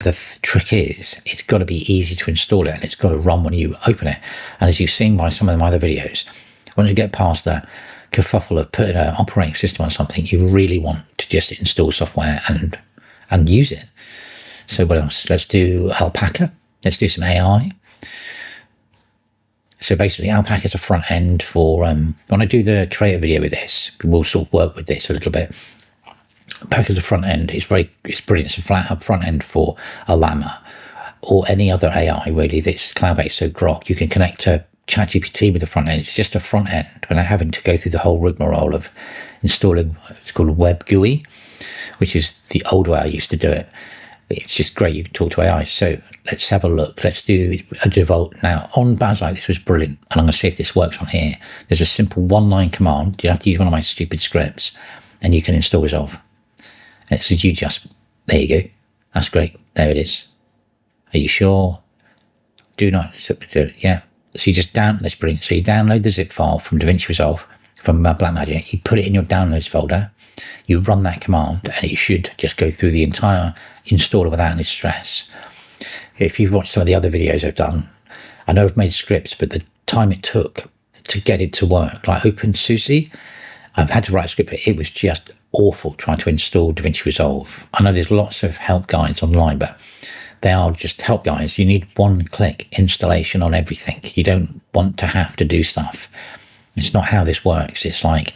The trick is it's got to be easy to install it, and it's got to run when you open it. And as you've seen by some of my other videos, once you get past the kerfuffle of putting an operating system on something, you really want to just install software and use it. So what else? Let's do Alpaca. Let's do some AI. So basically, Alpaca is a front end for when I do the creator video with this, we'll sort of work with this a little bit. Alpaca is a front end. It's brilliant. It's a flat front end for a llama or any other AI really that's cloud based. So Grok, you can connect to ChatGPT with the front end. It's just a front end without having to go through the whole rigmarole of installing. It's called Web GUI, which is the old way I used to do it. It's just great. You can talk to AI. So let's have a look. Let's do a default now on Bazzite. This was brilliant, and I'm going to see if this works on here. There's a simple one-line command. You have to use one of my stupid scripts, and you can install Resolve. And it says you just there you go. That's great. There it is. Are you sure? Do not. Yeah. So you just down. That's brilliant. So you download the zip file from DaVinci Resolve from Blackmagic. You put it in your downloads folder. You run that command and it should just go through the entire installer without any stress. If you've watched some of the other videos I've done, I know I've made scripts, but the time it took to get it to work, like openSUSE, I've had to write a script, but it was just awful trying to install DaVinci Resolve. I know there's lots of help guides online, but they are just help guides. You need one-click installation on everything. You don't want to have to do stuff. It's not how this works. It's like